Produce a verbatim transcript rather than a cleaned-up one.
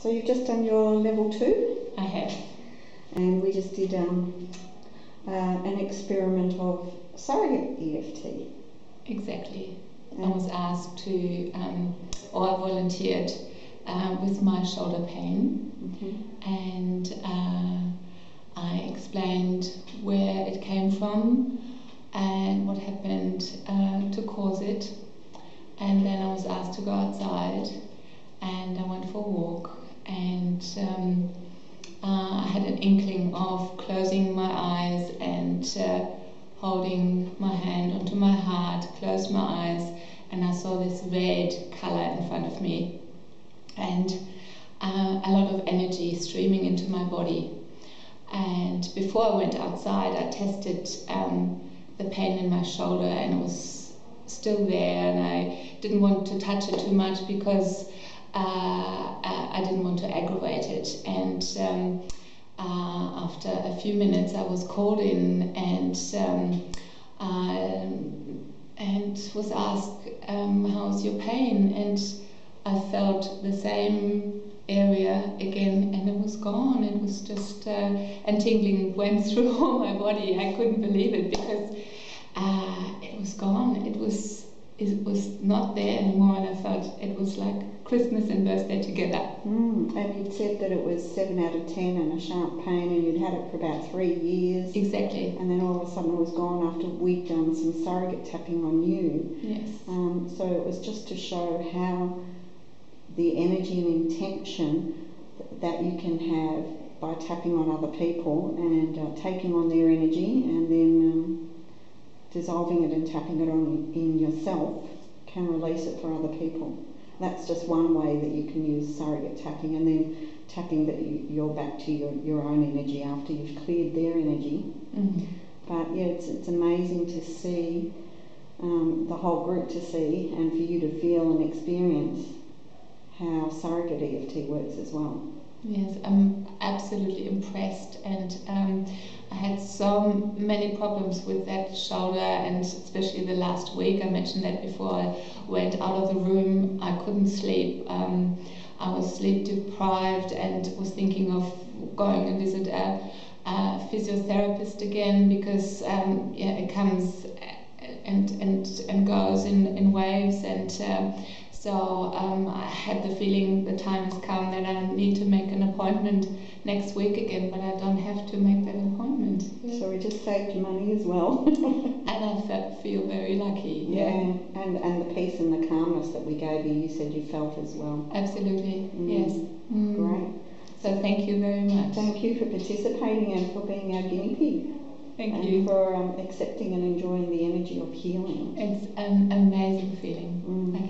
So you've just done your level two? I have. And we just did um, uh, an experiment of surrogate E F T. Exactly. Um, I was asked to, um, or I volunteered uh, with my shoulder pain, mm-hmm. and uh, I explained where it came from and what happened uh, to cause it. And then I was asked to go outside, and I went for a walk, and um, uh, I had an inkling of closing my eyes and uh, holding my hand onto my heart, closed my eyes, and I saw this red colour in front of me, and uh, a lot of energy streaming into my body. And before I went outside, I tested um, the pain in my shoulder, and it was still there, and I didn't want to touch it too much because uh, I didn't want to aggravate it. And um, uh, after a few minutes I was called in and um, uh, and was asked, um, how's your pain? And I felt the same area again, and it was gone. It was just, uh, and tingling went through all my body. I couldn't believe it because Uh, it was gone. It was it was not there anymore, and I felt it was like Christmas and birthday together. Mm. And you'd said that it was seven out of ten and a sharp pain, and you'd had it for about three years. Exactly. And then all of a sudden it was gone after we'd done some surrogate tapping on you. Yes. Um, so it was just to show how the energy and intention that you can have by tapping on other people and uh, taking on their energy and then Um, dissolving it and tapping it on in yourself can release it for other people. That's just one way that you can use surrogate tapping, and then tapping that you, you're back to your, your own energy after you've cleared their energy. Mm-hmm. But yeah, it's, it's amazing to see, um, the whole group to see, and for you to feel and experience how surrogate E F T works as well. Yes, I'm absolutely impressed, and um, I had so many problems with that shoulder, and especially the last week. I mentioned that before I went out of the room, I couldn't sleep. Um, I was sleep deprived and was thinking of going and visit a, a physiotherapist again, because um, yeah, it comes and, and, and goes in, in waves, and uh, So um, I had the feeling the time has come that I need to make an appointment next week again, but I don't have to make that appointment. Yeah. So we just saved money as well. And I felt, feel very lucky. Yeah, yeah. And, and the peace and the calmness that we gave you, you said you felt as well. Absolutely, mm. yes. Mm. Great. So thank you very much. Thank you for participating and for being our guinea pig. Thank and you. for um, accepting and enjoying the energy of healing. It's an amazing feeling. Mm.